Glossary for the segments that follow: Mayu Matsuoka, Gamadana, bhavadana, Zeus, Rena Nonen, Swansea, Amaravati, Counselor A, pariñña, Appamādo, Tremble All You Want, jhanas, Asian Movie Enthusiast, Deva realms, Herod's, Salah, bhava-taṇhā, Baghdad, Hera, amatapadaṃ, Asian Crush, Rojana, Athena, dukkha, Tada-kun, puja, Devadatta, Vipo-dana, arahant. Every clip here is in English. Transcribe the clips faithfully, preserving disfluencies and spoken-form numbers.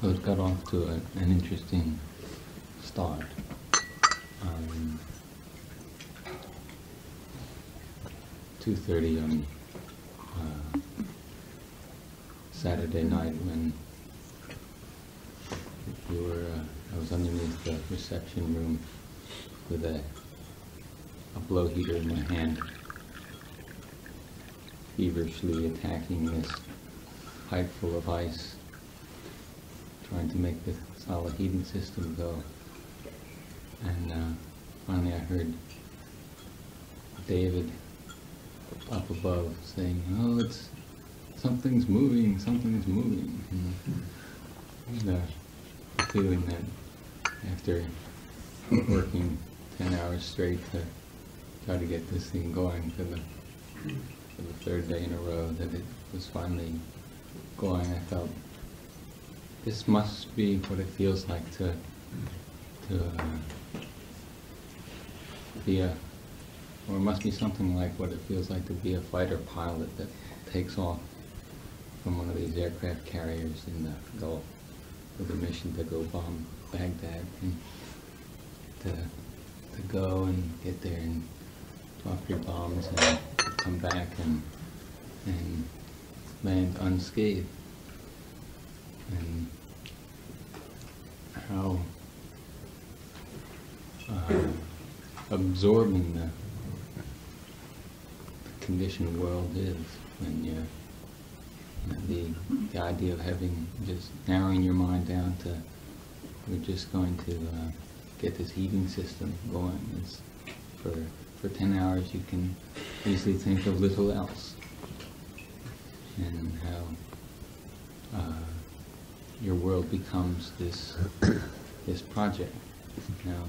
So it got off to a, an interesting start. Um, two thirty on uh, Saturday night when we were, uh, I was underneath the reception room with a, a blow heater in my hand, feverishly attacking this pipe full of ice, trying to make the Salah heating system go. And uh, finally I heard David up above saying, oh, it's, something's moving, something's moving. And the uh, feeling that after working ten hours straight to try to get this thing going for the, for the third day in a row, that it was finally going, I felt, this must be what it feels like to to uh, be a, or it must be something like what it feels like to be a fighter pilot that takes off from one of these aircraft carriers in the Gulf with a mission to go bomb Baghdad, and to, to go and get there and drop your bombs and come back and, and land unscathed. And how uh, absorbing the, the conditioned world is, when you, the, the idea of having, just narrowing your mind down to, we're just going to uh, get this heating system going. It's for, for ten hours you can easily think of little else, and how uh, your world becomes this this project. Now,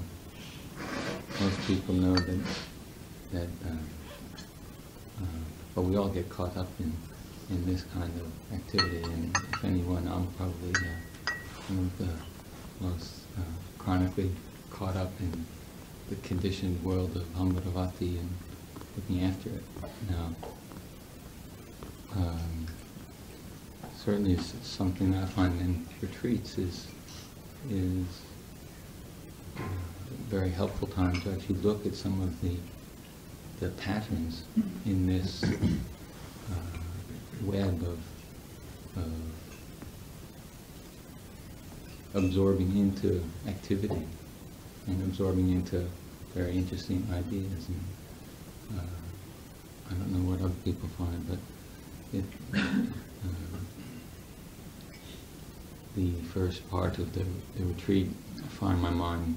most people know that that, uh, uh, but we all get caught up in in this kind of activity. And if anyone, I'm probably uh, one of the most uh, chronically caught up in the conditioned world of Amaravati and looking after it. Now, um, certainly it's something I find in retreats is is a very helpful time to actually look at some of the the patterns in this uh, web of, of absorbing into activity and absorbing into very interesting ideas. And, uh, I don't know what other people find, but it. Uh, The first part of the, the retreat, I find my mind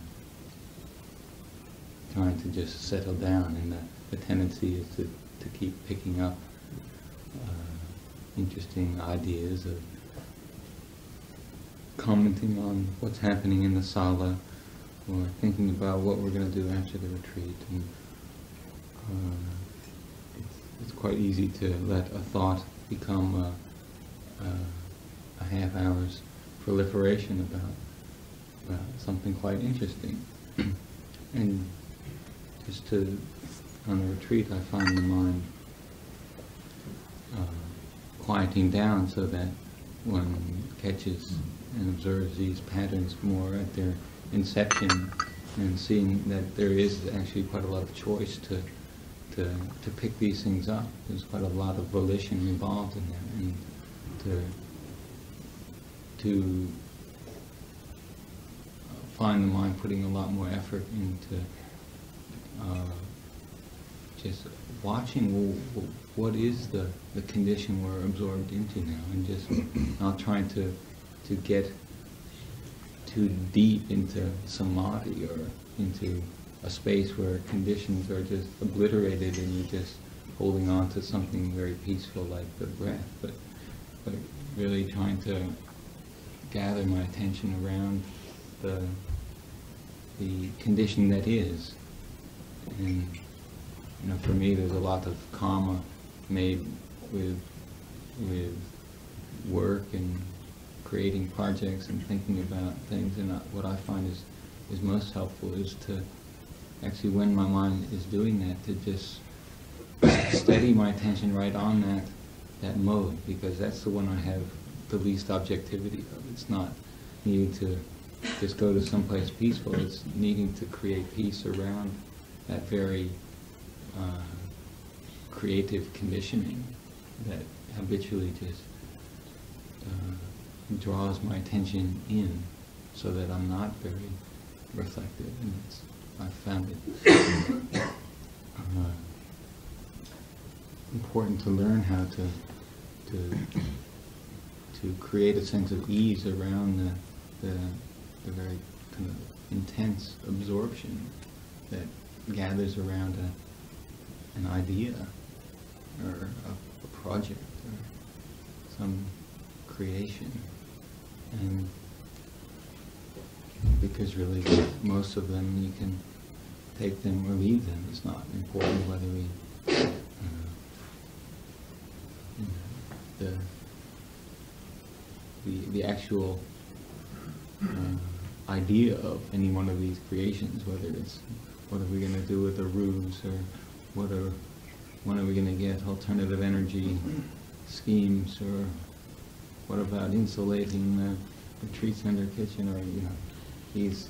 trying to just settle down, and the, the tendency is to, to keep picking up uh, interesting ideas of commenting on what's happening in the Sala, or thinking about what we're going to do after the retreat. And, uh, it's, it's quite easy to let a thought become a, a, a half hour's proliferation about, about something quite interesting. And just to, on a retreat, I find the mind uh, quieting down so that one catches and observes these patterns more at their inception, and seeing that there is actually quite a lot of choice to, to, to pick these things up. There's quite a lot of volition involved in that, and to to find the mind putting a lot more effort into uh, just watching well, what is the, the condition we're absorbed into now, and just not trying to, to get too deep into samadhi or into a space where conditions are just obliterated and you're just holding on to something very peaceful like the breath, but, but really trying to gather my attention around the the condition that is. And you know, for me, there's a lot of karma made with with work and creating projects and thinking about things. And I, what I find is is most helpful is to actually, when my mind is doing that, to just steady my attention right on that that mode, because that's the one I have the least objectivity of. It's not needing to just go to someplace peaceful. It's needing to create peace around that very uh, creative conditioning that habitually just uh, draws my attention in, so that I'm not very reflective. And it's, I found it uh, important to learn how to to to create a sense of ease around the the, the very kind of intense absorption that gathers around a, an idea or a, a project or some creation. And because really most of them you can take them or leave them. It's not important whether we uh, you know, the, the the actual uh, idea of any one of these creations, whether it's what are we going to do with the roofs, or what are when are we going to get alternative energy schemes, or what about insulating the retreat center kitchen, or you know, these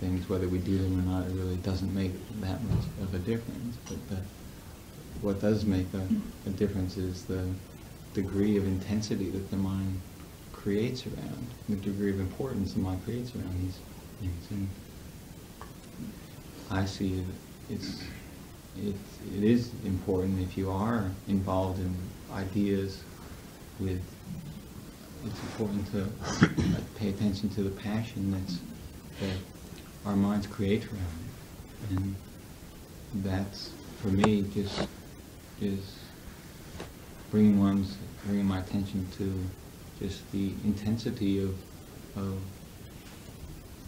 things, whether we do them or not, it really doesn't make that much of a difference. But the, what does make a, a difference is the degree of intensity that the mind creates around, the degree of importance the mind creates around these things. And I see that it's, it, it is important if you are involved in ideas with, it's important to pay attention to the passion that's that our minds create around it. And that's, for me, just is bringing one's, bringing my attention to just the intensity of, of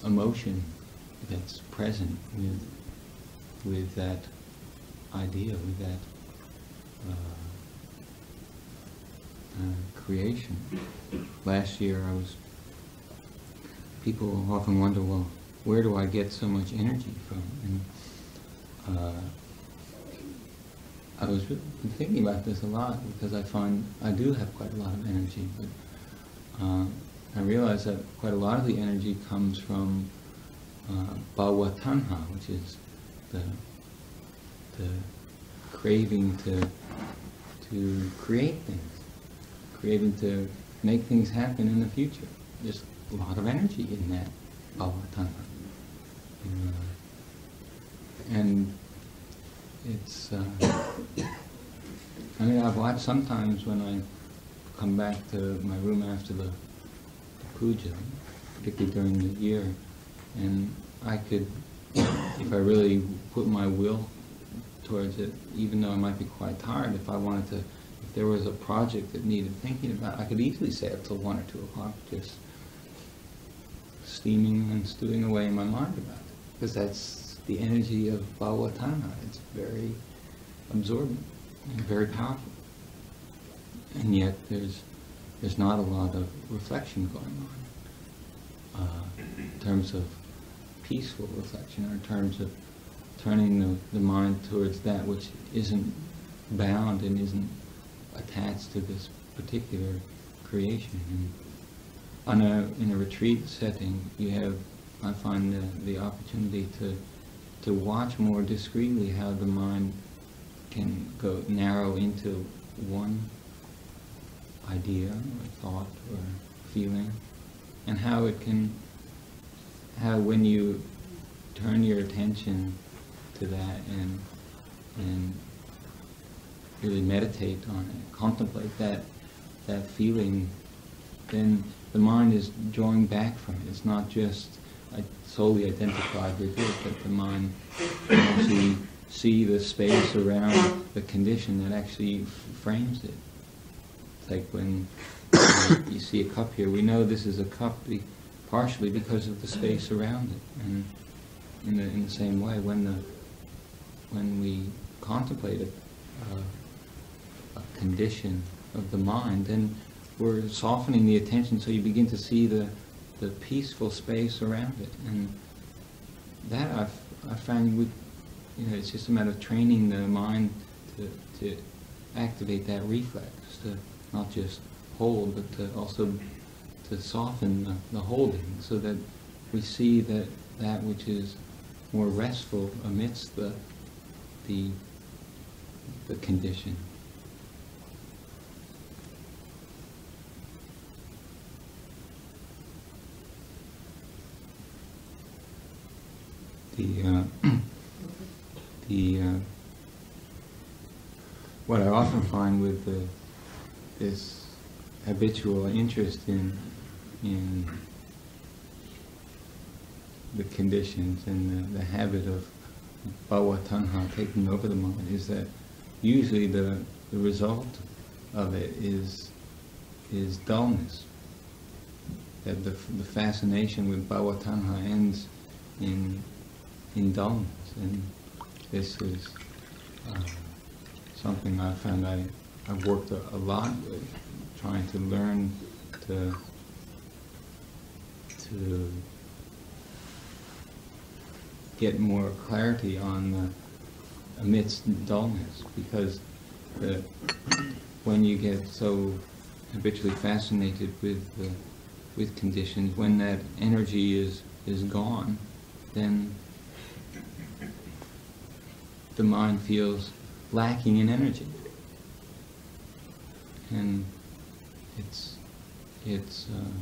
emotion that's present with, with that idea, with that uh, uh, creation. Last year I was people often wonder, well, where do I get so much energy from? And uh, I was thinking about this a lot, because I find I do have quite a lot of energy, but uh, I realize that quite a lot of the energy comes from uh, bhava-taṇhā, which is the, the craving to, to create things, craving to make things happen in the future. Just a lot of energy in that bhava-taṇhā, uh, and it's uh, I mean, I've watched sometimes when I come back to my room after the, the puja, particularly during the year, and I could, if I really put my will towards it, even though I might be quite tired, if I wanted to, if there was a project that needed thinking about, I could easily stay up till one or two o'clock just steaming and stewing away in my mind about it, because that's the energy of bhava-taṇhā. It's very absorbent and very powerful, and yet there's there's not a lot of reflection going on uh, in terms of peaceful reflection, or in terms of turning the, the mind towards that which isn't bound and isn't attached to this particular creation. And On a, in a retreat setting, you have, I find, the, the opportunity to to watch more discreetly how the mind can go narrow into one idea or thought or feeling, and how it can, how when you turn your attention to that and and really meditate on it, contemplate that that feeling, then the mind is drawing back from it. It's not just solely identified with it, but the mind can actually see the space around the condition that actually frames it. It's like when uh, you see a cup here, we know this is a cup be partially because of the space around it. And in the, in the same way, when the when we contemplate a, a, a condition of the mind, then we're softening the attention, so you begin to see the, the peaceful space around it. And that I've, I found, with, you know, it's just a matter of training the mind to, to activate that reflex, to not just hold, but to also to to soften the, the holding so that we see that that which is more restful amidst the the, the condition. The, uh, the uh, what I often find with the, this habitual interest in in the conditions and the, the habit of bhava-taṇhā taking over the mind is that usually the, the result of it is is dullness. That the, the fascination with bhava-taṇhā ends in in dullness, and this is uh, something I found I, I've worked a, a lot with, trying to learn to to get more clarity on the amidst dullness, because the, when you get so habitually fascinated with the, with conditions, when that energy is is gone, then the mind feels lacking in energy, and it's it's uh,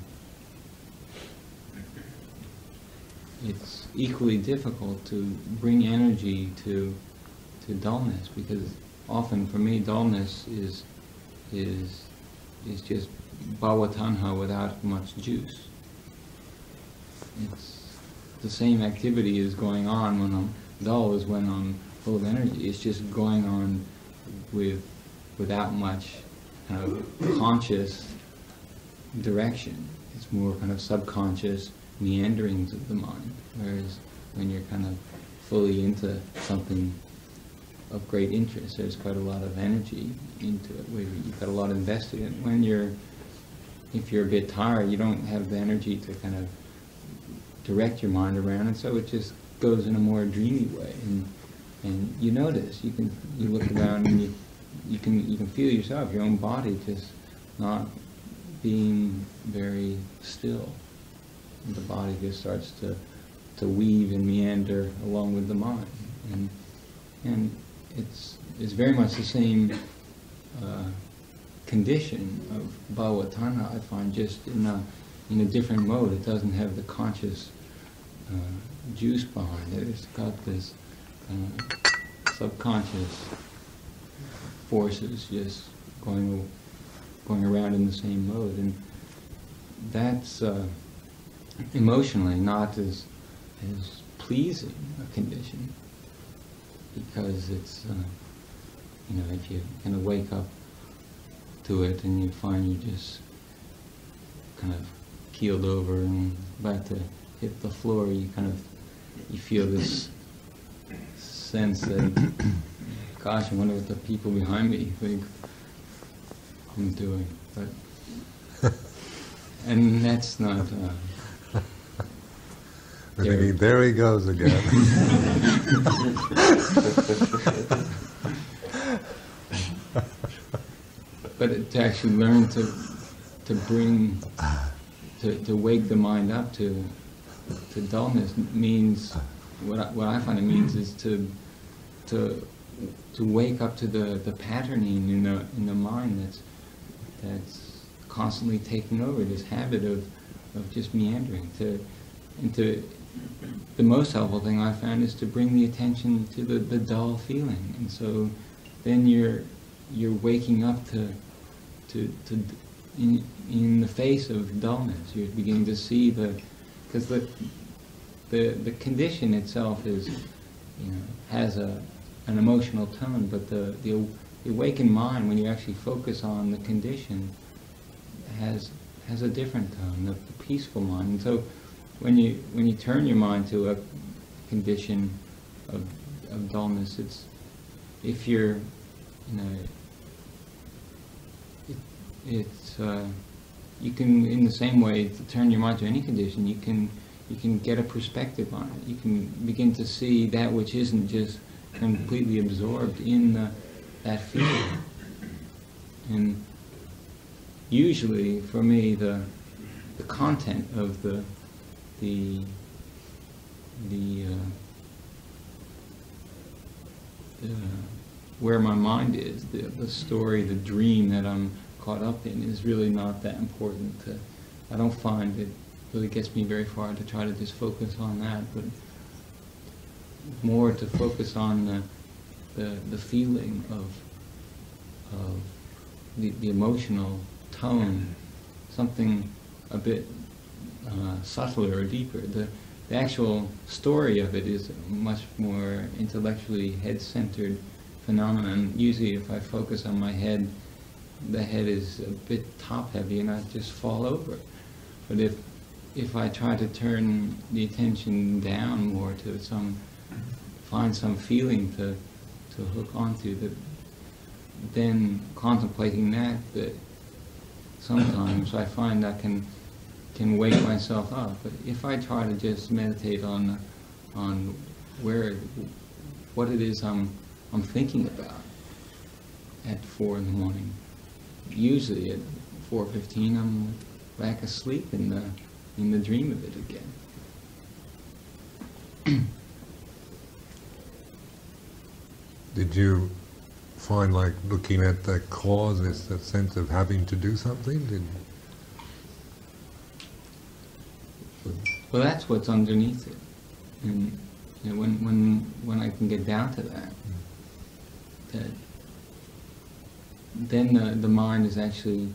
it's equally difficult to bring energy to to dullness, because often for me dullness is is is just bhava-taṇhā without much juice. It's the same activity is going on when I'm dull as when I'm full of energy. It's just going on with without much kind of conscious direction. It's more kind of subconscious meanderings of the mind. Whereas when you're kind of fully into something of great interest, there's quite a lot of energy into it. You've got a lot invested in it. When you're, if you're a bit tired, you don't have the energy to kind of direct your mind around, and so it just goes in a more dreamy way. And, And you notice, you can you look around and you you can you can feel yourself, your own body just not being very still. The body just starts to to weave and meander along with the mind, and and it's it's very much the same uh, condition of bhava-taṇhā, I find, just in a in a different mode. It doesn't have the conscious uh, juice behind it. It's got this Uh, subconscious forces just going going around in the same mode, and that's uh, emotionally not as as pleasing a condition, because it's uh, you know, if you kind of wake up to it and you find you just kind of keeled over and about to hit the floor, you kind of you feel this sense that, gosh, I wonder what the people behind me think I'm doing. But and that's not. Uh, thinking, there he goes again. But to actually learn to to bring to to wake the mind up to to dullness means what I, what I find it means is to. To, to wake up to the, the patterning in the in the mind that's that's constantly taking over, this habit of of just meandering. To and to the most helpful thing I found is to bring the attention to the, the dull feeling, and so then you're you're waking up to to to in in the face of dullness. You're beginning to see the because the the the condition itself is, you know, has a an emotional tone, but the, the the awakened mind, when you actually focus on the condition, has has a different tone, the, the peaceful mind. And so, when you when you turn your mind to a condition of of dullness, it's if you're, you know, it, it's uh, you can, in the same way, to turn your mind to any condition, you can you can get a perspective on it. You can begin to see that which isn't just completely absorbed in the, that feeling. And usually, for me, the, the content of the the the, uh, the where my mind is, the, the story, the dream that I'm caught up in is really not that important. To, I don't find it really gets me very far to try to just focus on that, but more to focus on the the, the feeling of of the, the emotional tone, something a bit uh, subtler or deeper. The, the actual story of it is a much more intellectually head-centered phenomenon. Usually if I focus on my head, the head is a bit top-heavy and I just fall over. But if, if I try to turn the attention down more to some, find some feeling to, to hook onto, the, then contemplating that, that sometimes I find I can can wake myself up. But if I try to just meditate on on where what it is I'm I'm thinking about at four in the morning, usually at four fifteen I'm back asleep in the in the dream of it again. Did you find, like, looking at the cause, it's that sense of having to do something? Did well, that's what's underneath it, and you know, when when when I can get down to that, mm. that then the the mind is actually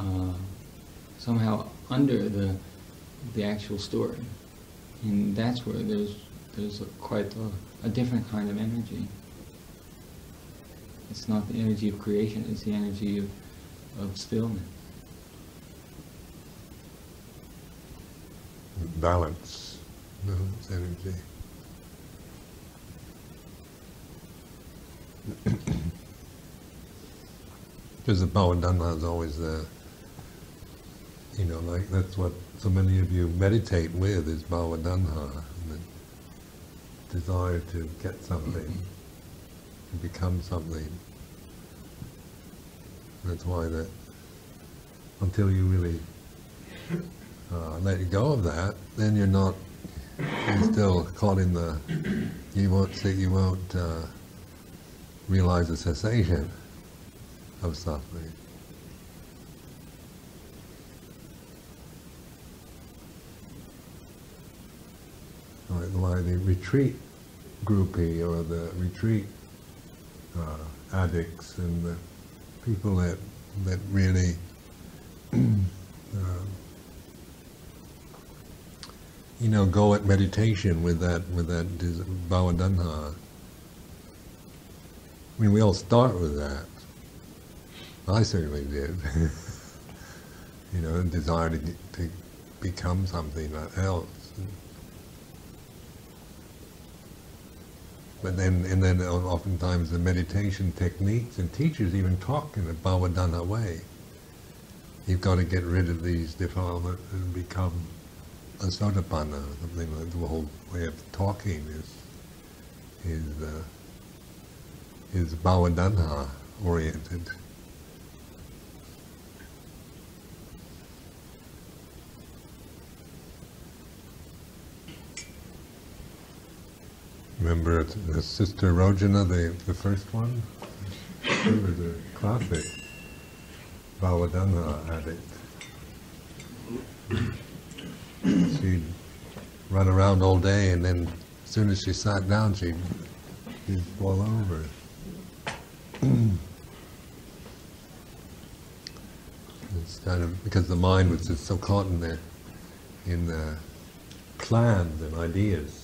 uh, somehow under the the actual story, and that's where there's there's a, quite a, a different kind of energy. It's not the energy of creation, it's the energy of, of stillness. Balance, balance energy. Because the bhavadana is always there. You know, like that's what so many of you meditate with, is bhavadana, the desire to get something. To become something. That's why that until you really uh, let go of that, then you're not. You're still caught in the. You won't see. You won't uh, realize the cessation of suffering. Like why the retreat groupie or the retreat. Uh, addicts and the people that that really uh, you know go at meditation with that with that bhava-taṇhā. I mean, we all start with that. I certainly did. You know, the desire to to become something else. But then, and then oftentimes the meditation techniques and teachers even talk in a bhavadana way. You've got to get rid of these defilements and become a sotapanna, something like the whole way of talking is, is, uh, is bhavadana oriented. Remember the sister Rojana, the, the first one? She was a classic bhavadana addict. She'd run around all day and then as soon as she sat down she'd, she'd fall over. It's kind of because the mind was just so caught in the, in the plans and ideas.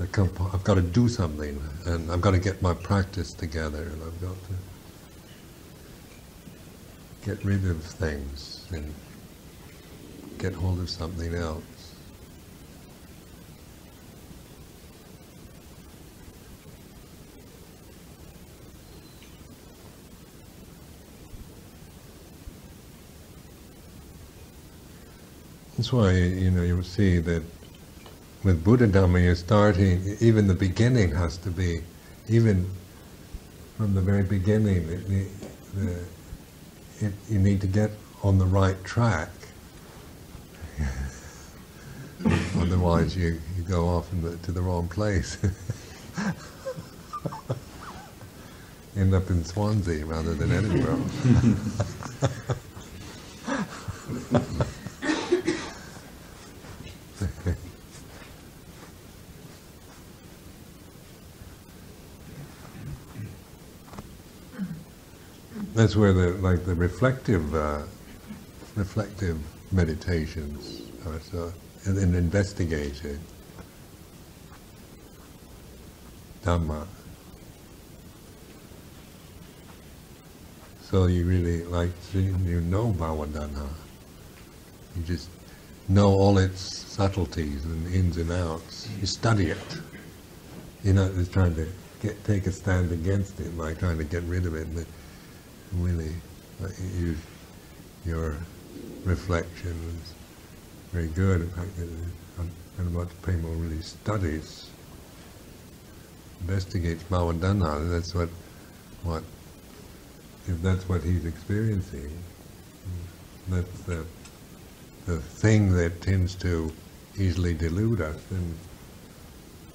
I've got to do something, and I've got to get my practice together, and I've got to get rid of things and get hold of something else. That's why, you know, you will see that with Buddha Dhamma, you're starting, even the beginning has to be, even from the very beginning, it, the, it, you need to get on the right track. Otherwise you, you go off in the, to the wrong place. End up in Swansea rather than Edinburgh. That's where the like the reflective, uh, reflective meditations are so, and, and investigating Dhamma. So you really like, you know Bhavadana. You just know all its subtleties and ins and outs. You study it. You're not just trying to get, take a stand against it by trying to get rid of it. But really, like you, your reflection is very good. In fact, Amaravati really studies, investigates Bhavadana. That's what, what, if that's what he's experiencing, that's the, the thing that tends to easily delude us, then,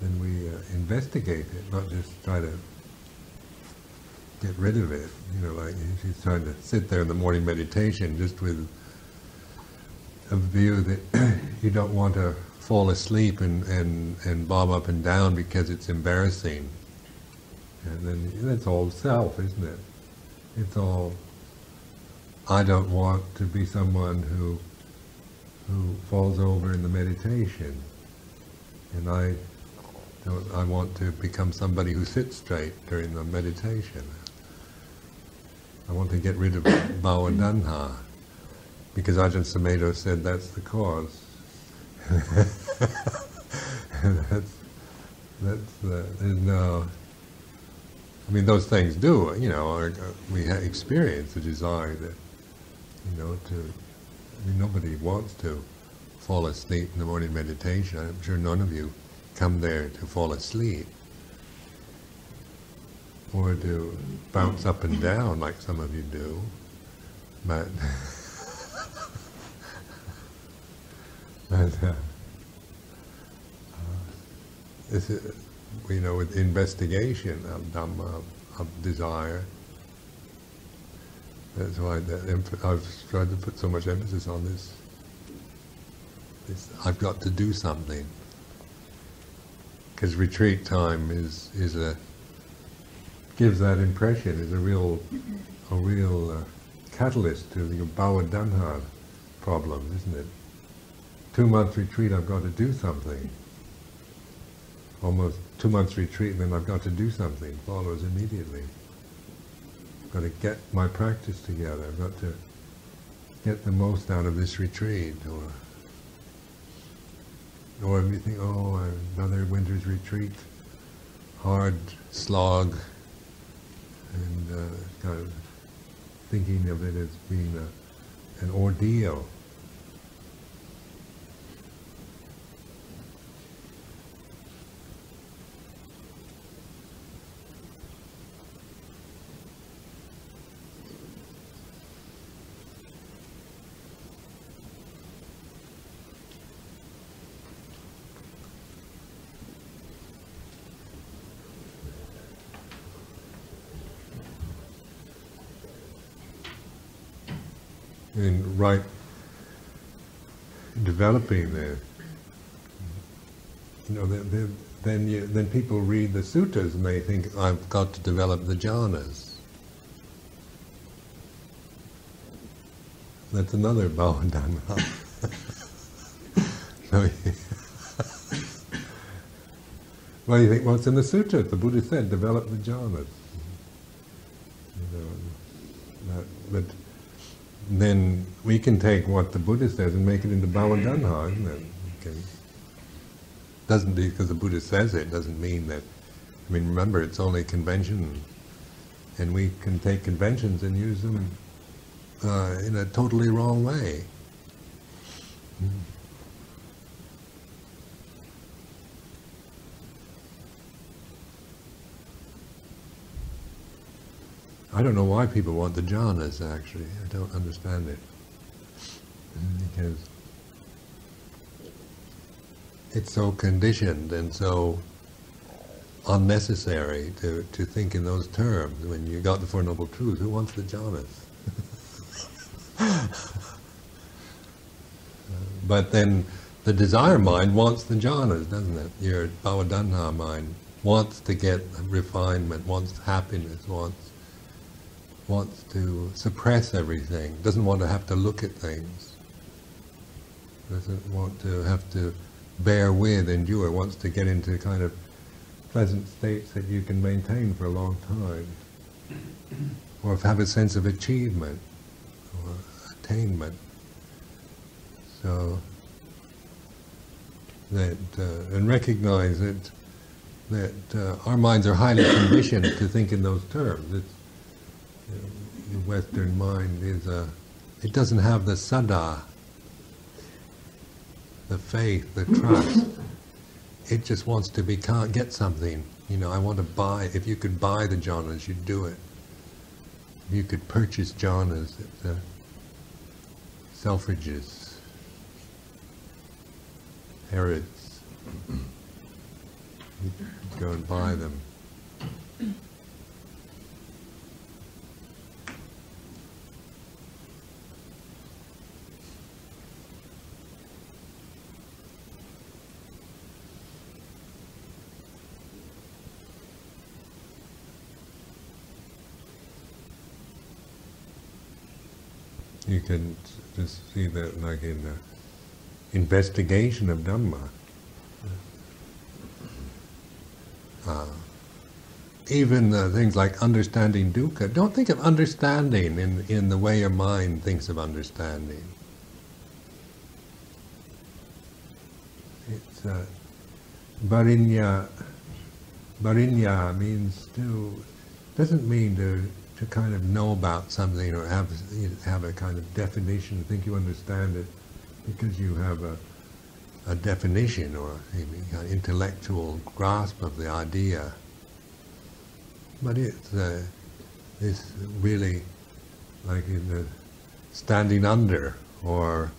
then we uh, investigate it, not just try to get rid of it. You know, like she's trying to sit there in the morning meditation just with a view that you don't want to fall asleep and, and, and bob up and down because it's embarrassing. And then that's all self, isn't it? It's all, I don't want to be someone who who falls over in the meditation. And I don't, I want to become somebody who sits straight during the meditation. I want to get rid of bhava-taṇhā, because Ajahn Sumedho said that's the cause. that's, that's, uh, there's no, I mean, those things do, you know, or, or we experience the desire that, you know, to, I mean, nobody wants to fall asleep in the morning meditation. I'm sure none of you come there to fall asleep, or to bounce up and down like some of you do, but And, uh, uh, is it, you know, with investigation of Dhamma, of desire, that's why that I've tried to put so much emphasis on this. This I've got to do something, because retreat time is is a gives that impression, is a real a real uh, catalyst to the bhava-taṇhā problem, isn't it? Two months retreat, I've got to do something. Almost two months retreat, and then I've got to do something. Follows immediately. I've got to get my practice together. I've got to get the most out of this retreat, or or you think, oh, another winter's retreat, hard slog, and uh, kind of thinking of it as being a, an ordeal. In right developing the, you know, the, the, then you, then people read the suttas and they think, I've got to develop the jhanas. That's another bhava-taṇhā. Well, you think, well, it's in the sutta. The Buddha said, develop the jhanas. You know, that, that, then we can take what the Buddha says and make it into bhava-taṇhā, isn't it? Okay. Doesn't, because the Buddha says it, doesn't mean that, I mean, remember, it's only convention, and we can take conventions and use them uh, in a totally wrong way. Mm. I don't know why people want the jhanas, actually. I don't understand it. is it's so conditioned and so unnecessary to, to think in those terms. When you got the Four Noble Truths, who wants the jhanas? But then the desire mind wants the jhanas, doesn't it? Your bhava-taṇhā mind wants to get refinement, wants happiness, wants wants to suppress everything, doesn't want to have to look at things, doesn't want to have to bear with, endure, wants to get into kind of pleasant states that you can maintain for a long time, or have a sense of achievement or attainment. So that uh, and recognize that that uh, our minds are highly conditioned to think in those terms. It's, the Western mind is a, it doesn't have the sada, the faith, the trust. It just wants to be, can't get something. You know, I want to buy, if you could buy the jhanas, you'd do it. If you could purchase jhanas at the Selfridges, Herod's, you'd go and buy them. You can just see that like in the investigation of Dhamma. Uh, even uh, things like understanding dukkha, don't think of understanding in, in the way your mind thinks of understanding. It's uh, pariñña. Pariñña means to, doesn't mean to to kind of know about something or have have a kind of definition, think you understand it because you have a, a definition or an intellectual grasp of the idea. But it's, uh, it's really like in the standing under or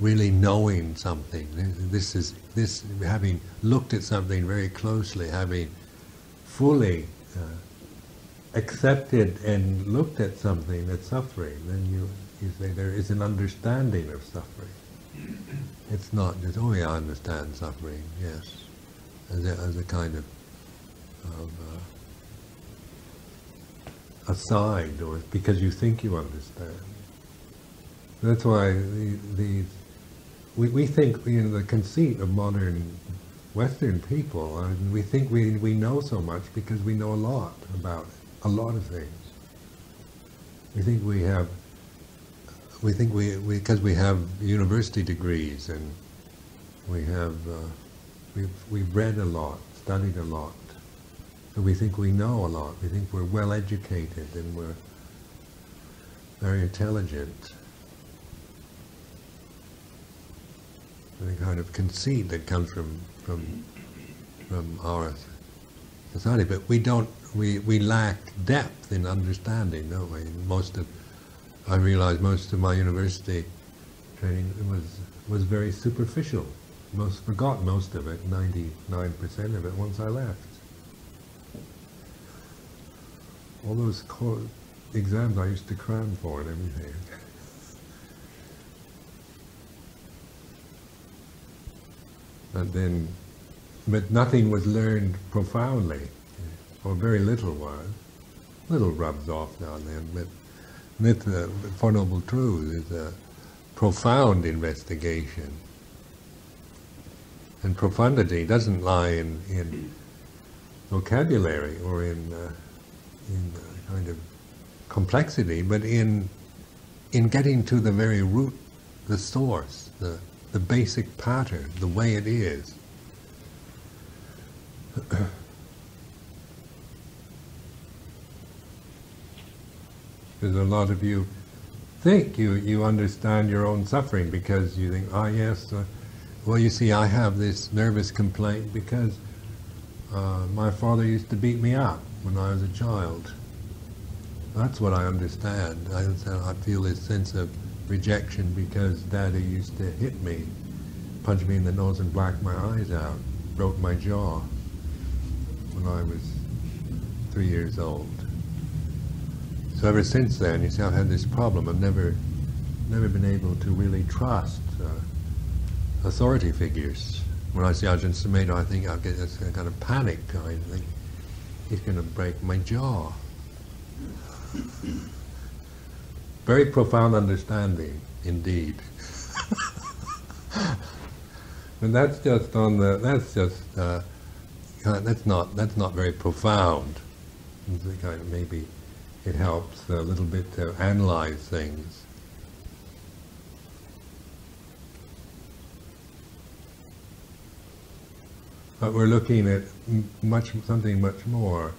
really knowing something. This is, this having looked at something very closely, having fully uh, accepted and looked at something that's suffering, then you, you say there is an understanding of suffering. It's not just, oh yeah, I understand suffering, yes, as a, as a kind of, of uh, aside, or because you think you understand. That's why the, the we, we think, you know, the conceit of modern Western people, I mean, we think we, we know so much because we know a lot about it. A lot of things. We think we have, we think we, because we, we have university degrees and we have, uh, we've, we've read a lot, studied a lot. So we think we know a lot. We think we're well educated and we're very intelligent. The kind of conceit that comes from, from, from our society, but we don't, We, we lack depth in understanding, don't we? Most of, I realized most of my university training was was very superficial. Most forgot most of it, ninety-nine percent of it, once I left. All those co- exams I used to cram for and everything. But then, but nothing was learned profoundly. Or very little was. Little rubs off now and then, but with the Four Noble Truths is a profound investigation. And profundity doesn't lie in, in vocabulary or in, uh, in uh, kind of complexity, but in in getting to the very root, the source, the, the basic pattern, the way it is. Because a lot of you think you, you understand your own suffering because you think, ah, oh, yes, uh, well, you see, I have this nervous complaint because uh, my father used to beat me up when I was a child. That's what I understand. I, I feel this sense of rejection because Daddy used to hit me, punch me in the nose and black my eyes out, broke my jaw when I was three years old. So ever since then, you see, I've had this problem. I've never, never been able to really trust uh, authority figures. When I see Ajahn Sumedho, I think I'll get this kind of panic. I think he's going to break my jaw. Very profound understanding, indeed. And that's just on the. That's just. Uh, that's not. That's not very profound. Kind of maybe it helps a little bit to analyze things. But we're looking at much something much more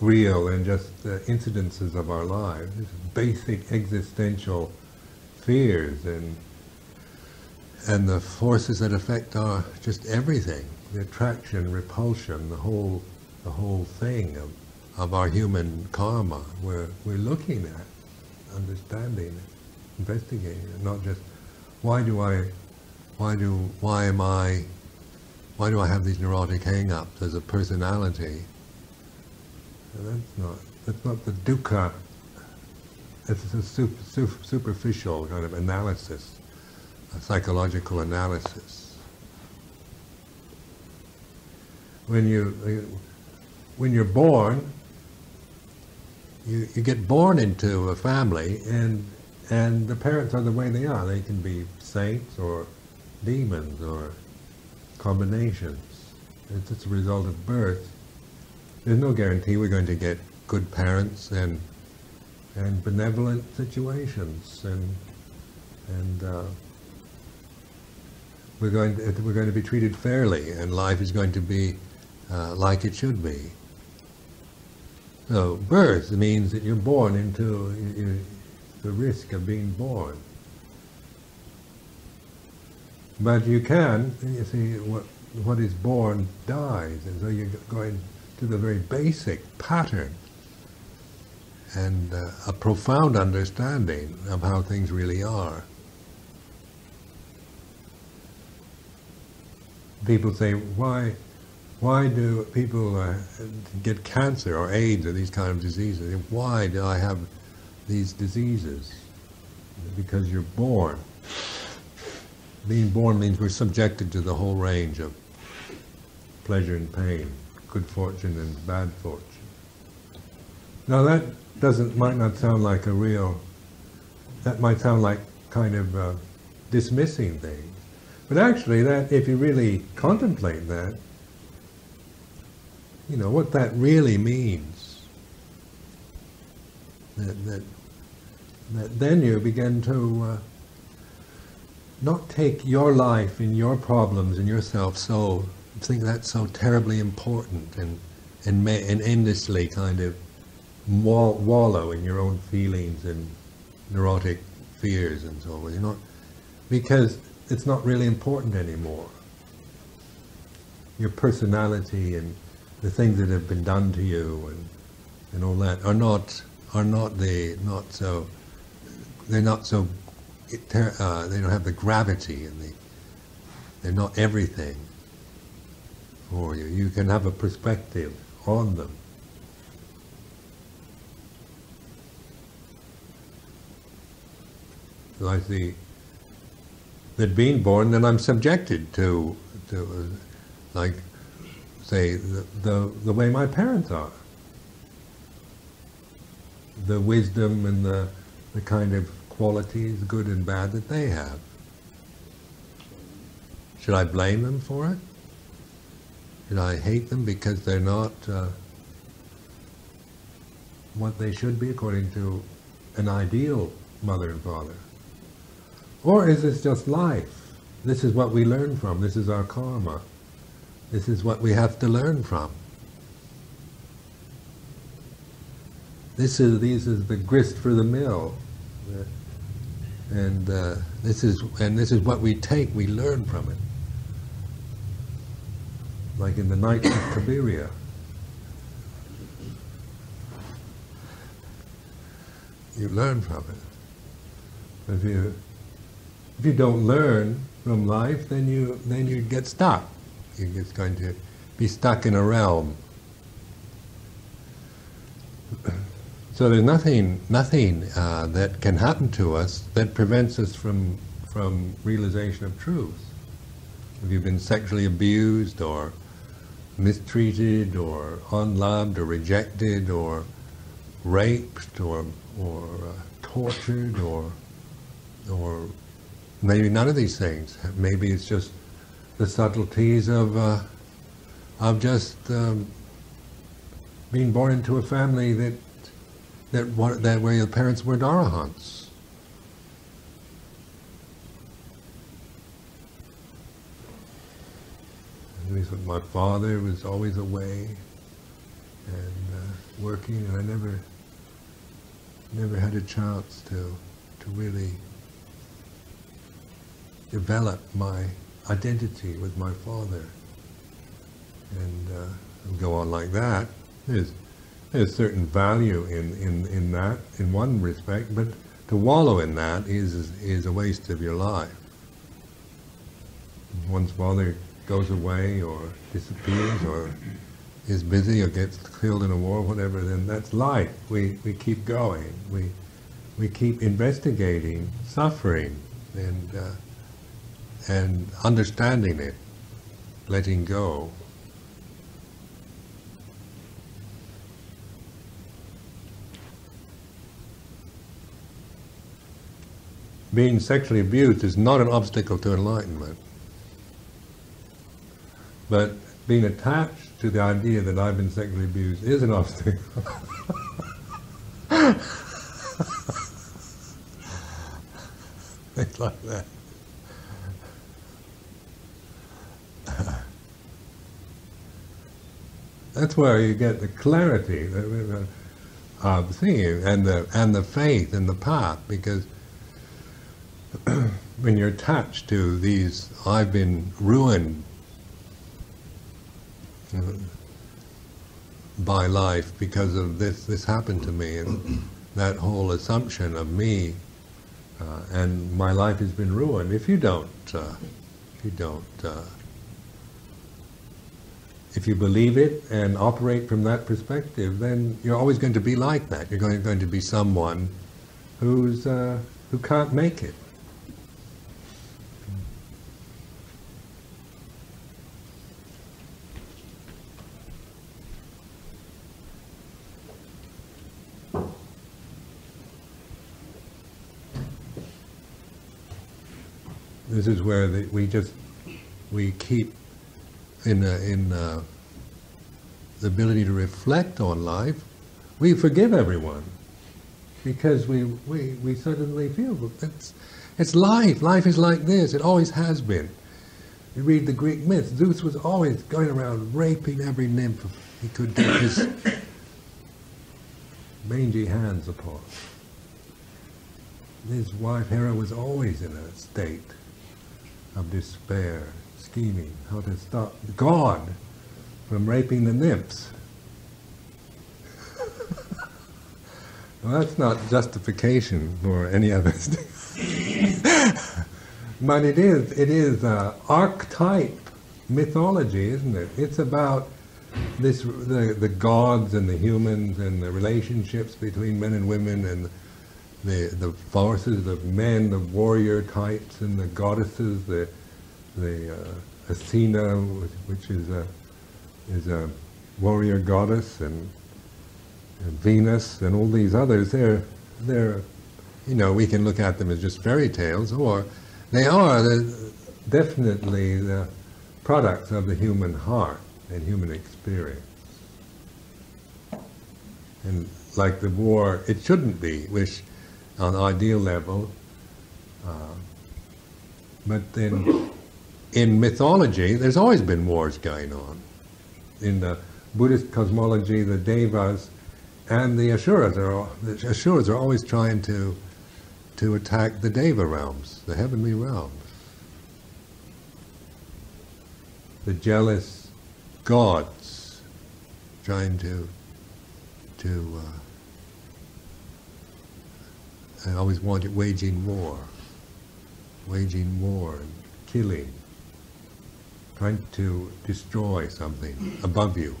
real than just the incidences of our lives. It's basic existential fears and and the forces that affect our just everything, the attraction, repulsion, the whole the whole thing of of our human karma. We're we're looking at, understanding, investigating, and not just why do I. Why do, why am I, why do I have these neurotic hang-ups as a personality? And that's not, that's not the dukkha. It's a super, super, superficial kind of analysis, a psychological analysis. When you, when you're born, you, you get born into a family, and, and the parents are the way they are. They can be saints or demons or combinations. It's just a result of birth. There's no guarantee we're going to get good parents and and benevolent situations, and and uh, we're going to, we're going to be treated fairly, and life is going to be uh, like it should be. So birth means that you're born into you, the risk of being born. But you can, you see, what, what is born dies, and so you're going to the very basic pattern and uh, a profound understanding of how things really are. People say, why, why do people uh, get cancer or AIDS or these kind of diseases? Why do I have these diseases? Because you're born. Being born means we're subjected to the whole range of pleasure and pain, good fortune and bad fortune. Now that doesn't, might not sound like a real, that might sound like kind of uh, dismissing things. But actually that, if you really contemplate that, you know, what that really means, that, that, that then you begin to uh, not take your life and your problems and yourself so, think that's so terribly important, and and, may, and endlessly kind of wall, wallow in your own feelings and neurotic fears and so on. You're not, because it's not really important anymore. Your personality and the things that have been done to you and and all that are not are not the not so they're not so It, uh, they don't have the gravity, and the, they're not everything for you. You can have a perspective on them. So I see that being born, then I'm subjected to, to uh, like, say, the, the, the way my parents are. The wisdom and the, the kind of qualities, good and bad, that they have. Should I blame them for it? Should I hate them because they're not uh, what they should be according to an ideal mother and father? Or is this just life? This is what we learn from. This is our karma. This is what we have to learn from. This is, these is the grist for the mill. Uh, and uh, this is and this is what we take. We learn from it, like in the Nights of Tiberias. you learn from it. If you if you don't learn from life, then you then you get stuck. You're just going to be stuck in a realm. So there's nothing nothing uh, that can happen to us that prevents us from from realization of truth. If you've been sexually abused or mistreated or unloved or rejected or raped or or uh, tortured or or maybe none of these things. Maybe it's just the subtleties of uh, of just um, being born into a family that that what, that where your parents weren't arahants. My father was always away and uh, working, and I never, never had a chance to, to really develop my identity with my father, and uh, go on like that. There's, there's certain value in, in, in that, in one respect, but to wallow in that is is a waste of your life. One's father goes away or disappears or is busy or gets killed in a war, whatever, then that's life. We, we keep going. We, we keep investigating suffering and, uh, and understanding it, letting go. Being sexually abused is not an obstacle to enlightenment. But being attached to the idea that I've been sexually abused is an obstacle. Things like that. That's where you get the clarity of seeing and the and the faith in the path, because when you're attached to these, I've been ruined by life because of this, this happened to me, and that whole assumption of me uh, and my life has been ruined. If you don't, uh, if you don't, uh, if you believe it and operate from that perspective, then you're always going to be like that. You're going, going to be someone who's uh, who can't make it. This is where the, we just we keep in a, in a, the ability to reflect on life. We forgive everyone because we we we suddenly feel that's it's life. Life is like this. It always has been. You read the Greek myths. Zeus was always going around raping every nymph he could get his mangy hands upon. His wife Hera was always in a state of despair, scheming how to stop God from raping the nymphs. Well, that's not justification for any of us. But it is, it is uh, archetype mythology, isn't it? It's about this, the, the gods and the humans and the relationships between men and women, and the, the forces of men, the warrior types, and the goddesses, the, the uh, Athena, which is a, is a warrior goddess, and, and Venus, and all these others. They're, they're, you know, we can look at them as just fairy tales, or they are the, definitely the products of the human heart and human experience. And like the war, it shouldn't be, which on an ideal level, uh, but then in mythology there's always been wars going on. In the Buddhist cosmology, the Devas and the Asuras are the Asuras are always trying to to attack the Deva realms, the heavenly realms. The jealous gods trying to to uh, I always wanted waging war, waging war, killing, trying to destroy something above you,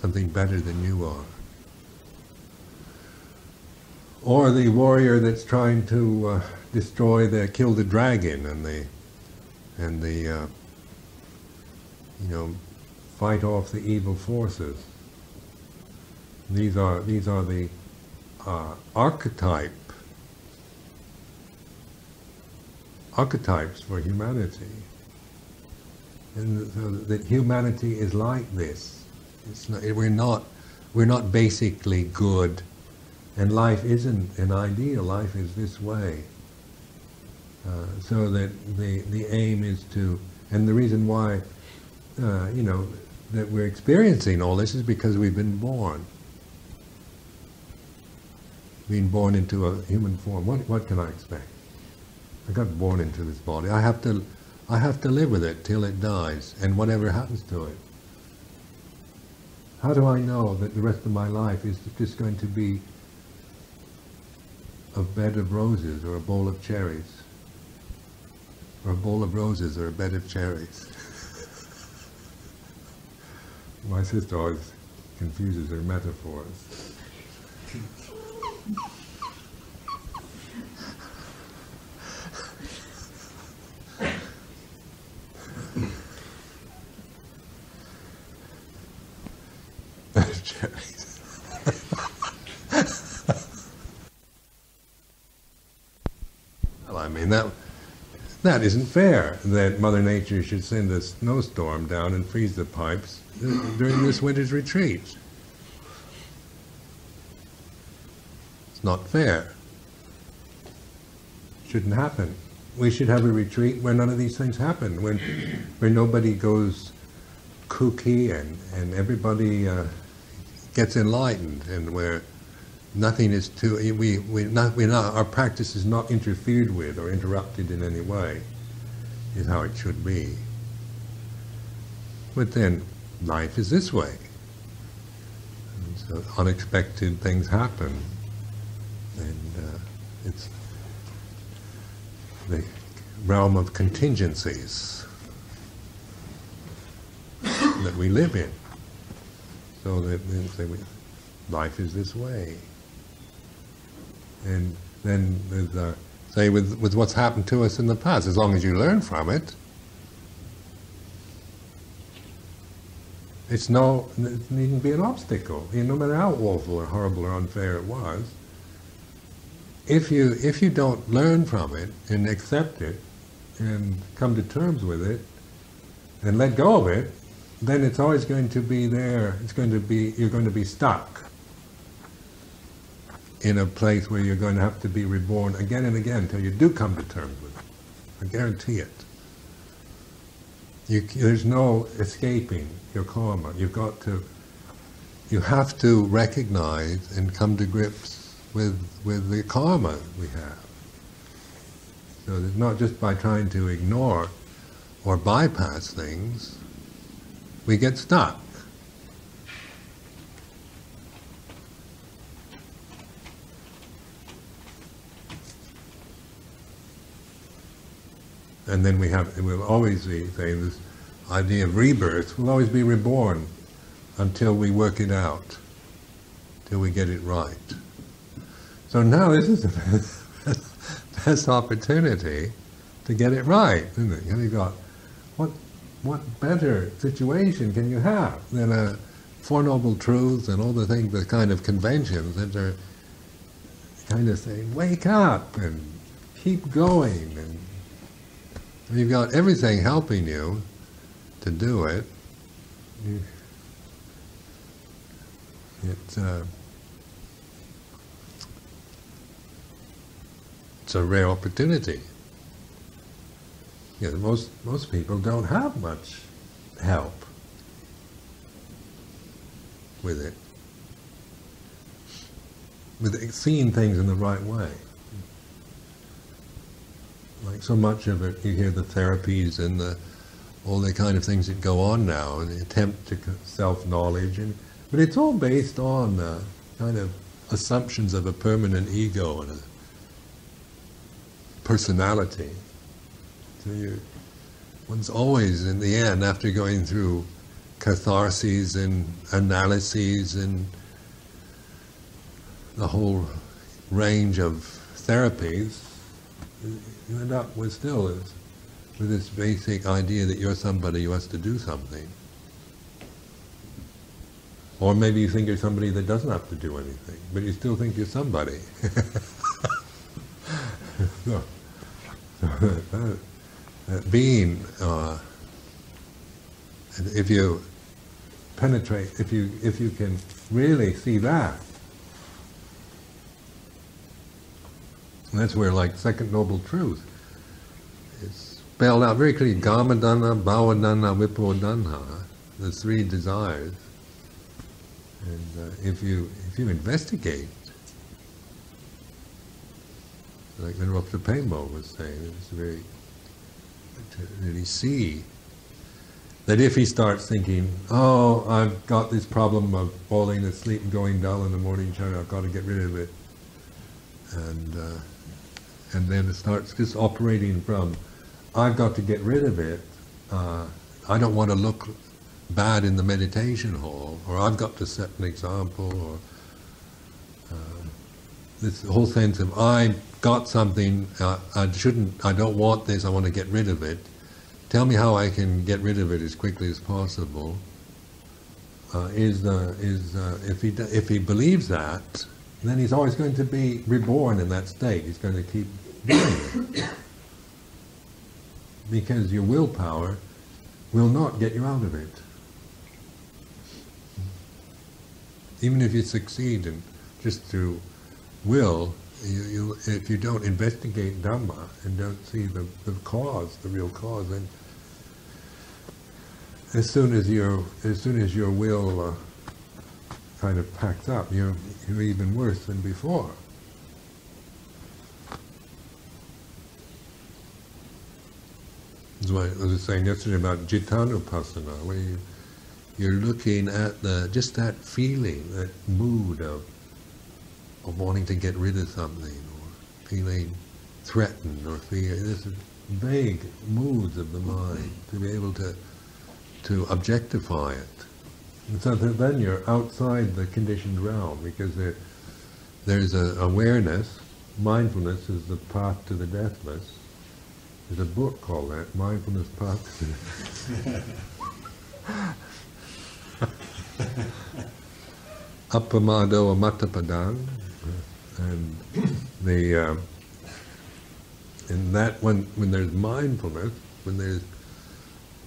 something better than you are. Or the warrior that's trying to uh, destroy the, kill the dragon and the, and the, uh, you know, fight off the evil forces. These are, these are the uh, archetype, archetypes for humanity. And so that humanity is like this. It's not, we're not, we're not basically good, and life isn't an ideal. Life is this way. Uh, so that the the aim is to, and the reason why, uh, you know, that we're experiencing all this is because we've been born, being born into a human form. What what can I expect? I got born into this body. I have to. I have to live with it till it dies, and whatever happens to it. How do I know that the rest of my life is just going to be a bed of roses or a bowl of cherries? Or a bowl of roses or a bed of cherries? My sister always confuses her metaphors. Well, I mean, that that isn't fair, that Mother Nature should send a snowstorm down and freeze the pipes during this winter's retreat. It's not fair. It shouldn't happen. We should have a retreat where none of these things happen, when where nobody goes kooky and, and everybody uh, gets enlightened, and where nothing is too, we, we not, we're not, our practice is not interfered with or interrupted in any way, is how it should be. But then, life is this way. And so unexpected things happen, and uh, it's the realm of contingencies that we live in. So that, that we, life is this way. And then, with, uh, say, with, with what's happened to us in the past, as long as you learn from it, it's no, it needn't be an obstacle. You know, no matter how awful or horrible or unfair it was, if you, if you don't learn from it and accept it and come to terms with it and let go of it, then it's always going to be there. It's going to be, you're going to be stuck in a place where you're going to have to be reborn again and again until you do come to terms with it. I guarantee it. You, there's no escaping your karma. You've got to, you have to recognize and come to grips with, with the karma we have. So it's not just by trying to ignore or bypass things, we get stuck. And then we have, we'll always be saying this idea of rebirth, we'll always be reborn until we work it out, till we get it right. So now this is the best opportunity to get it right, isn't it? And you've got, what, what better situation can you have than a Four Noble Truths and all the things, the kind of conventions that are kind of saying, wake up and keep going, and you've got everything helping you to do it. It's a, it's a rare opportunity. Yeah, most, most people don't have much help with it, with seeing things in the right way. Like so much of it, you hear the therapies and the, all the kind of things that go on now, and the attempt to self-knowledge, and but it's all based on uh, kind of assumptions of a permanent ego and a personality. So you, one's always, in the end, after going through catharses and analyses and the whole range of therapies, you end up with still this, with this basic idea that you're somebody who has to do something. Or maybe you think you're somebody that doesn't have to do anything, but you still think you're somebody. so, so that, that, that being, uh, if you penetrate, if you if you can really see that, and that's where, like, Second Noble Truth, it's spelled out very clearly: Gamadana, Bhavadana, Vipo-dana, the three desires. And uh, if you if you investigate, like the Rupa Pemo was saying, it's very to really see that if he starts thinking, oh, I've got this problem of falling asleep and going dull in the morning, China, I've got to get rid of it, and uh, and then it starts just operating from, I've got to get rid of it. Uh, I don't want to look bad in the meditation hall, or I've got to set an example, or uh, this whole sense of I got something, uh, I shouldn't, I don't want this, I want to get rid of it. Tell me how I can get rid of it as quickly as possible. Uh, is uh, is uh, if he if he believes that, then he's always going to be reborn in that state. He's going to keep doing it because your willpower will not get you out of it. Even if you succeed in just through will, you, you, if you don't investigate Dhamma and don't see the, the cause, the real cause, then as soon as your as soon as your will uh, kind of packs up, you're you're even worse than before. That's why I was saying yesterday about Jitta Nupasana, where you, you're looking at the just that feeling, that mood of of wanting to get rid of something, or feeling threatened or fear. This vague moods of the mind, to be able to to objectify it, and so that then you're outside the conditioned realm, because there there's a awareness. Mindfulness is the path to the deathless. There's a book called that, Mindfulness Path. Appamādo, amatapadaṃ, and the uh, and that when when there's mindfulness, when there's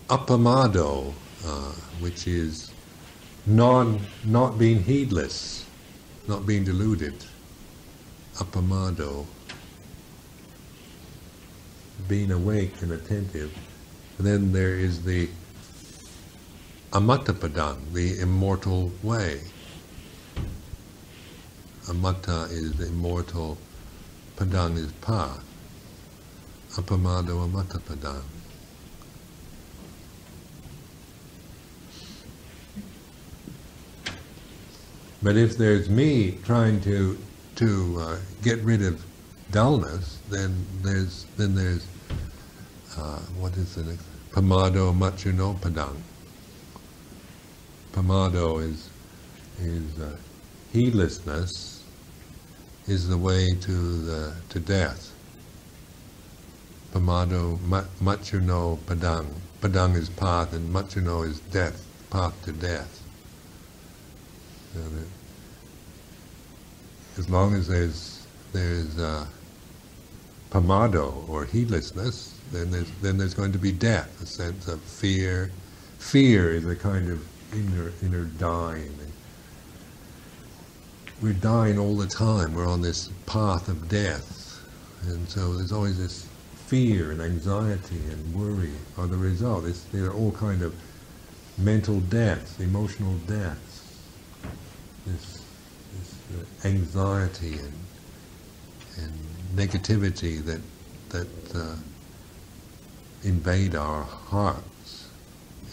Appamādo, uh, which is non not being heedless, not being deluded, Appamādo, being awake and attentive. And then there is the amatapadaṃ, the immortal way. Amata is immortal, padaṃ is path. Appamādo amatapadaṃ. But if there's me trying to to uh, get rid of dullness, then there's then there's uh, what is the next? Pamādo maccuno padaṃ. Pamādo is is uh, heedlessness is the way to the to death. Pamādo maccuno padaṃ. Padaṃ is path, and maccuno is death, path to death. So that as long as there's there's uh, pamādo, or heedlessness, then there's, then there's going to be death, a sense of fear. Fear is a kind of inner, inner dying. We're dying all the time, we're on this path of death. And so there's always this fear and anxiety and worry are the result. It's, they're all kind of mental deaths, emotional deaths. This, this uh, anxiety and and negativity that that uh, invade our hearts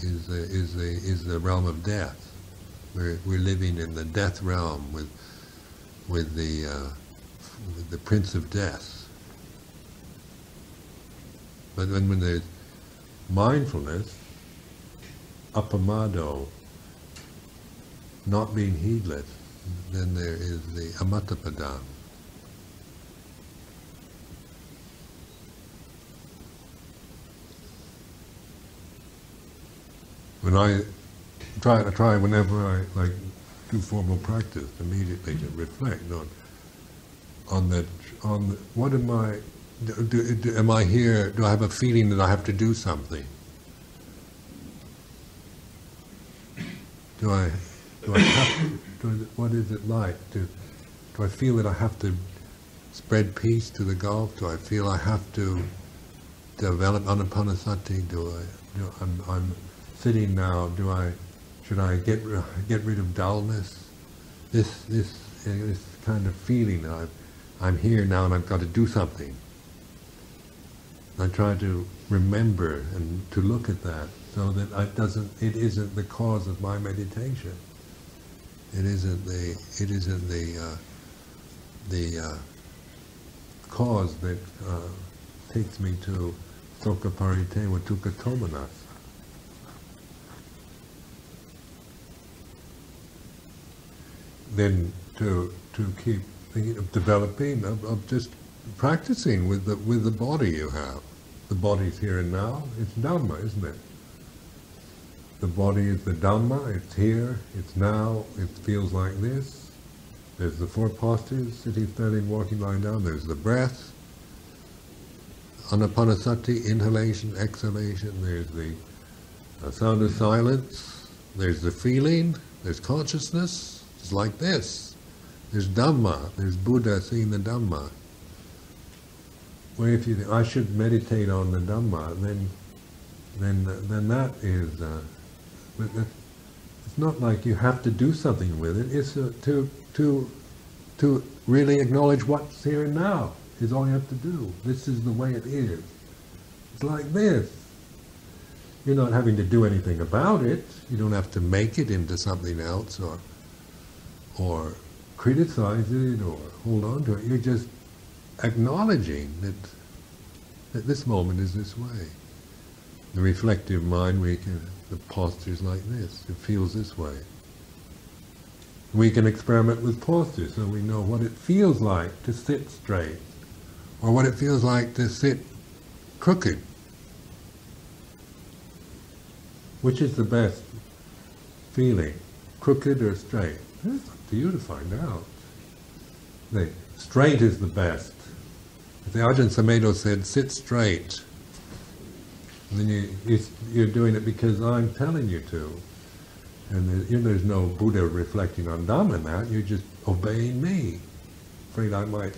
is the, is the, is the realm of death. We're we're living in the death realm with with the uh, with the Prince of Death. But then when there's mindfulness, Appamādo, not being heedless, then there is the amatapadaṃ. When I try, I try whenever I like do formal practice immediately to reflect on on that, on the, what am I, do, do, do, am I here, do I have a feeling that I have to do something? Do I, do I have to, do I, what is it like? Do, do I feel that I have to spread peace to the Gulf? Do I feel I have to develop Anapanasati? Do I, do, I'm, I'm sitting now, do I, should I get get rid of dullness? This this uh, this kind of feeling that I've, I'm here now and I've got to do something. I try to remember and to look at that, so that it doesn't, it isn't the cause of my meditation. It isn't the it isn't the uh, the uh, cause that uh, takes me to soka paritewa tukha tomanas. Then to to keep thinking of developing, of, of just practicing with the with the body you have. The body's here and now. It's dhamma, isn't it? The body is the dhamma. It's here. It's now. It feels like this. There's the four postures: sitting, standing, walking, lying down. There's the breath. Anapanasati, inhalation, exhalation. There's the uh, sound of silence. There's the feeling. There's consciousness. It's like this. There's Dhamma. There's Buddha seeing the Dhamma. Well, if you think, I should meditate on the Dhamma, then, then, then that is. Uh, it's not like you have to do something with it. It's uh, to to to really acknowledge what's here and now is all you have to do. This is the way it is. It's like this. You're not having to do anything about it. You don't have to make it into something else, or. or criticize it, or hold on to it. You're just acknowledging that, that this moment is this way. The reflective mind, we can, the posture is like this, it feels this way. We can experiment with posture so we know what it feels like to sit straight, or what it feels like to sit crooked. Which is the best feeling, crooked or straight? It's up to you to find out. The straight is the best. If the Ajahn Sumedho said, sit straight, and then you, you, you're doing it because I'm telling you to. And there, you know, there's no Buddha reflecting on Dhamma in that, you're just obeying me. Afraid I might,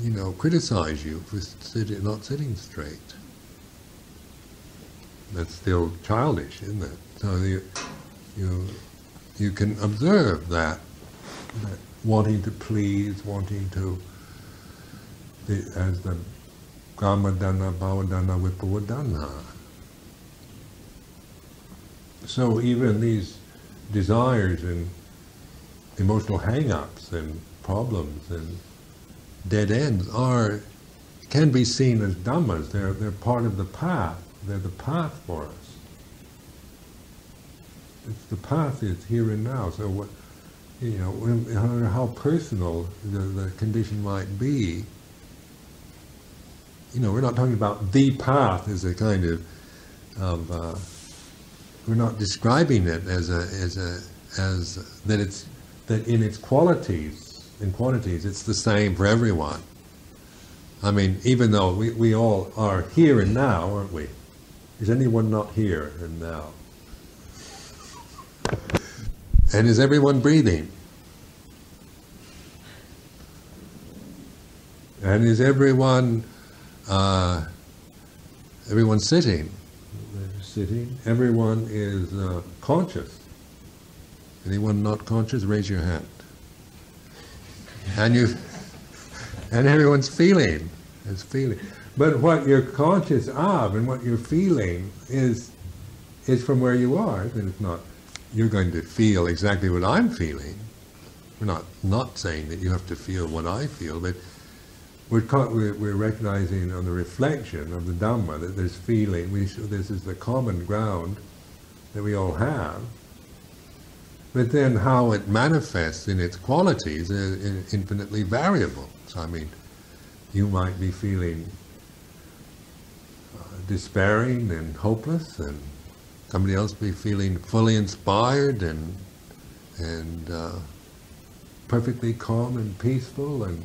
you know, criticize you for sit, not sitting straight. That's still childish, isn't it? So you... you You can observe that, that wanting to please, wanting to, the, as the Gamadana, bhavadana, Vipo-dana. So even these desires and emotional hang-ups and problems and dead ends are, can be seen as dhammas. They're, they're part of the path. They're the path for us. It's the path is here and now. So what, you know, I don't know how personal the, the condition might be. You know, we're not talking about the path as a kind of, of uh, we're not describing it as a, as a, as that it's, that in its qualities, in quantities, it's the same for everyone. I mean, even though we, we all are here and now, aren't we? Is anyone not here and now? And is everyone breathing? And is everyone, uh, everyone sitting? They're sitting. Everyone is uh, conscious. Anyone not conscious, raise your hand. And you, and everyone's feeling. It's feeling. But what you're conscious of and what you're feeling is, is from where you are, and it's not. You're going to feel exactly what I'm feeling. We're not, not saying that you have to feel what I feel, but we're, we're, we're recognizing on the reflection of the Dhamma that there's feeling, we, this is the common ground that we all have, but then how it manifests in its qualities is infinitely variable. So I mean, you might be feeling uh, despairing and hopeless, and somebody else be feeling fully inspired and and uh, perfectly calm and peaceful, and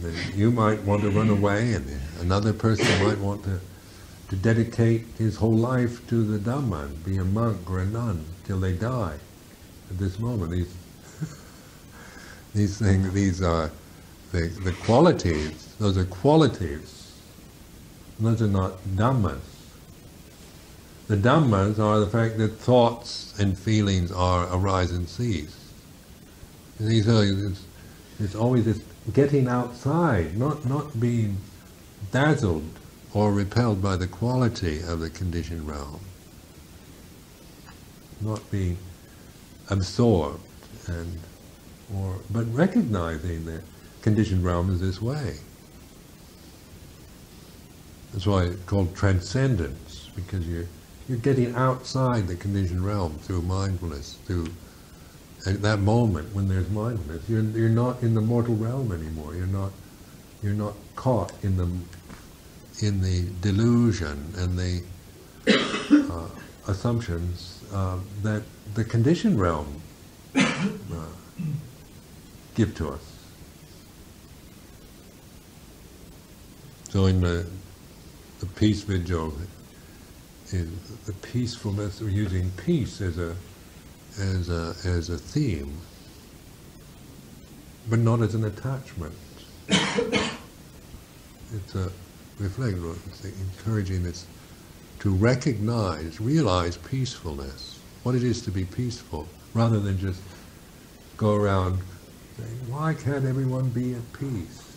then you might want to run away, and another person might want to, to dedicate his whole life to the Dhamma and be a monk or a nun till they die. At this moment, these these things, these are the, the qualities. Those are qualities. Those are not Dhammas. The Dhammas are the fact that thoughts and feelings are arise and cease. And these are, it's, it's always this getting outside, not, not being dazzled or repelled by the quality of the conditioned realm. Not being absorbed, and or but recognizing that conditioned realm is this way. That's why it's called transcendence, because you're You're getting outside the conditioned realm through mindfulness, through at that moment when there's mindfulness. You're, you're not in the mortal realm anymore. You're not, you're not caught in the, in the delusion and the uh, assumptions uh, that the conditioned realm uh, give to us. So in the, the peace vigil, is the peacefulness, we're using peace as a, as a, as a theme, but not as an attachment. It's a reflection, encouraging us to recognize, realize peacefulness, what it is to be peaceful, rather than just go around saying, why can't everyone be at peace?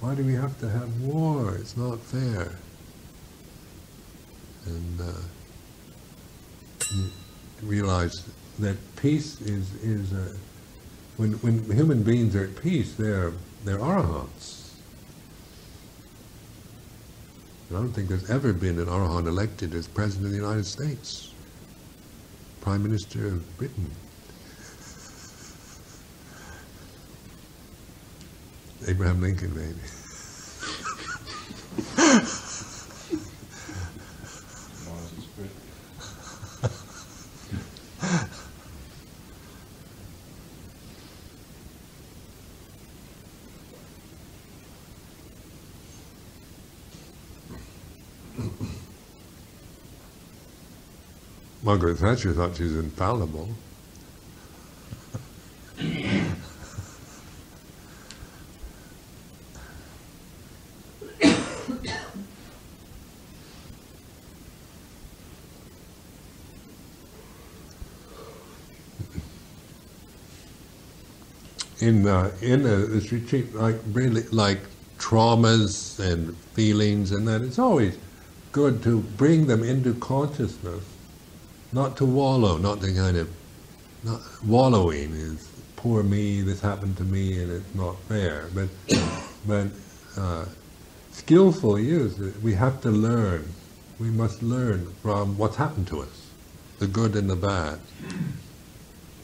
Why do we have to have war? It's not fair. And uh, realize that peace is is uh, when when human beings are at peace, they're they're arahants. And I don't think there's ever been an arahant elected as president of the United States, prime minister of Britain. Abraham Lincoln, maybe. Margaret Thatcher thought she was infallible. in uh, in uh, this retreat, like really, like traumas and feelings, and that it's always good to bring them into consciousness. Not to wallow, not to kind of, not, wallowing is poor me, this happened to me and it's not fair, but, but uh, skillful use, we have to learn, we must learn from what's happened to us, the good and the bad.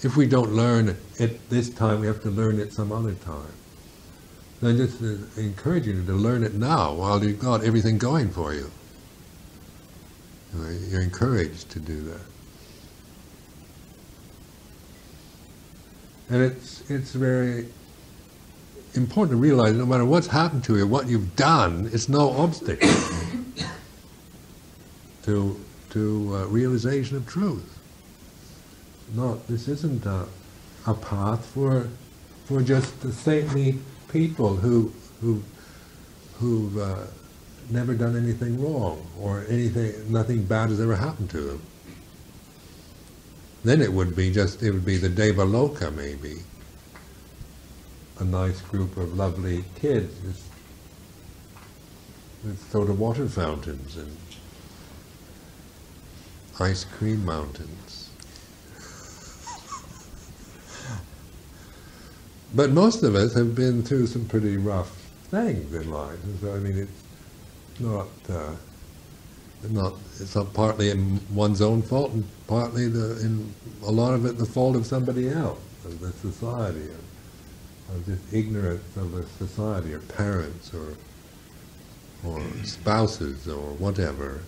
If we don't learn it this time, we have to learn it some other time. So I just uh, encourage you to learn it now while you've got everything going for you. You're encouraged to do that. And it's it's very important to realize no matter what's happened to you, what you've done, it's no obstacle to to uh, realization of truth. Not this isn't a, a path for for just the saintly people who who who've uh, never done anything wrong, or anything, nothing bad has ever happened to them. Then it would be just, it would be the Deva Loka maybe. A nice group of lovely kids with, with soda water fountains and ice cream mountains. But most of us have been through some pretty rough things in life, and so I mean it's not uh, not it's not partly in one's own fault, and partly the in a lot of it the fault of somebody else, of the society, of, of just ignorance of the society, or parents, or or spouses, or whatever.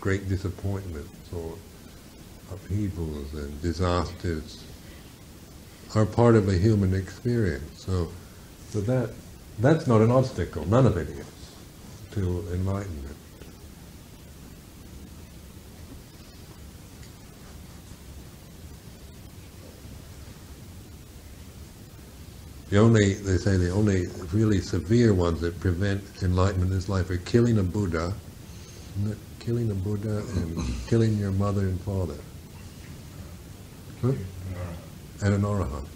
Great disappointments or upheavals and disasters are part of a human experience. So, so that that's not an obstacle. None of it is to enlightenment. The only, they say, the only really severe ones that prevent enlightenment in this life are killing a Buddha, killing a Buddha, and killing your mother and father, huh? And an arahant.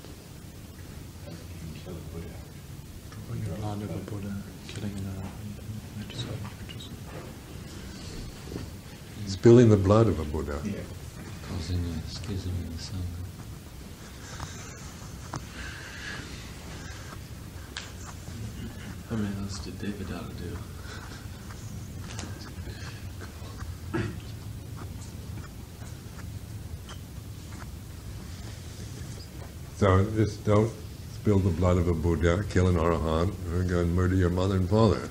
Drawing a line of a Buddha, killing an arahant. Spilling the blood of a Buddha. Yeah. Causing a schism in the sun. How many else did Devadatta do? So just don't spill the blood of a Buddha, kill an arahant, or go and murder your mother and father.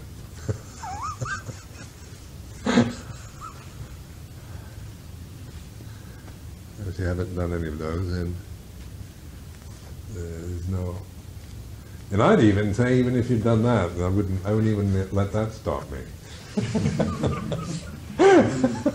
If you haven't done any of those, then there's no. And I'd even say, even if you've done that, I wouldn't. I wouldn't even let that stop me.